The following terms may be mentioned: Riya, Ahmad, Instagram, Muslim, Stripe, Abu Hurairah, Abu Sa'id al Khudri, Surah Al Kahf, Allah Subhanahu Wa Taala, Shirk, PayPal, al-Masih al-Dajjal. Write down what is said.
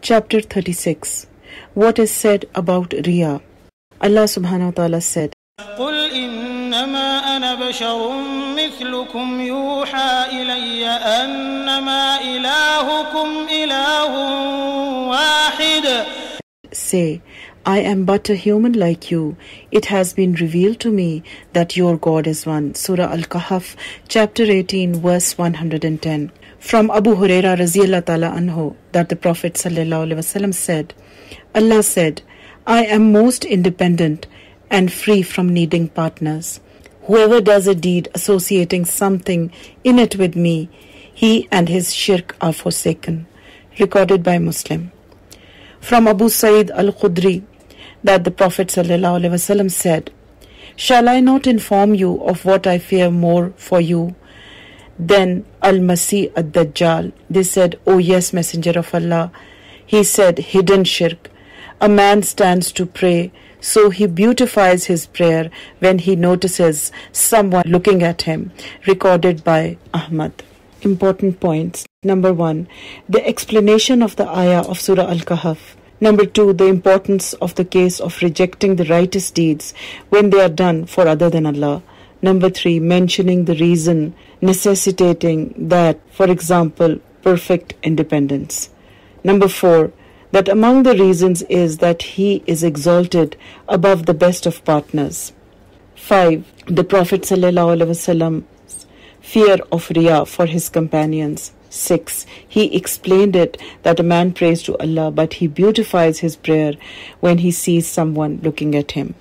Chapter 36. What is said about Riya. Allah Subhanahu Wa Taala said, قُلْ إِنَّمَا أَنَا بَشَرٌ مِثْلُكُمْ يُوحَى إِلَيَّ أَنَّمَا إِلَٰهُكُمْ إِلَٰهٌ وَاحِدٌ. Say, I am but a human like you. It has been revealed to me that your God is one. Surah Al Kahf, chapter 18, verse 110. From Abu Hurairah Raziyallahu Ta'ala Anhu, that the Prophet Sallallahu Alaihi Wasallam said, Allah said, I am most independent and free from needing partners. Whoever does a deed associating something in it with me, he and his shirk are forsaken. Recorded by Muslim. From Abu Sa'id al Khudri, that the Prophet Sallallahu Alaihi Wasallam said, Shall I not inform you of what I fear more for you? Then al-Masih al-Dajjal. They said, O yes, Messenger of Allah. He said, hidden shirk. A man stands to pray, so he beautifies his prayer when he notices someone looking at him. Recorded by Ahmad. Important points. Number 1. The explanation of the ayah of Surah Al-Kahf. Number 2. The importance of the case of rejecting the righteous deeds when they are done for other than Allah. Number 3, mentioning the reason necessitating that, for example, perfect independence. Number 4, that among the reasons is that he is exalted above the best of partners. 5, the Prophet ﷺ's fear of Riya for his companions. 6, he explained it that a man prays to Allah but he beautifies his prayer when he sees someone looking at him.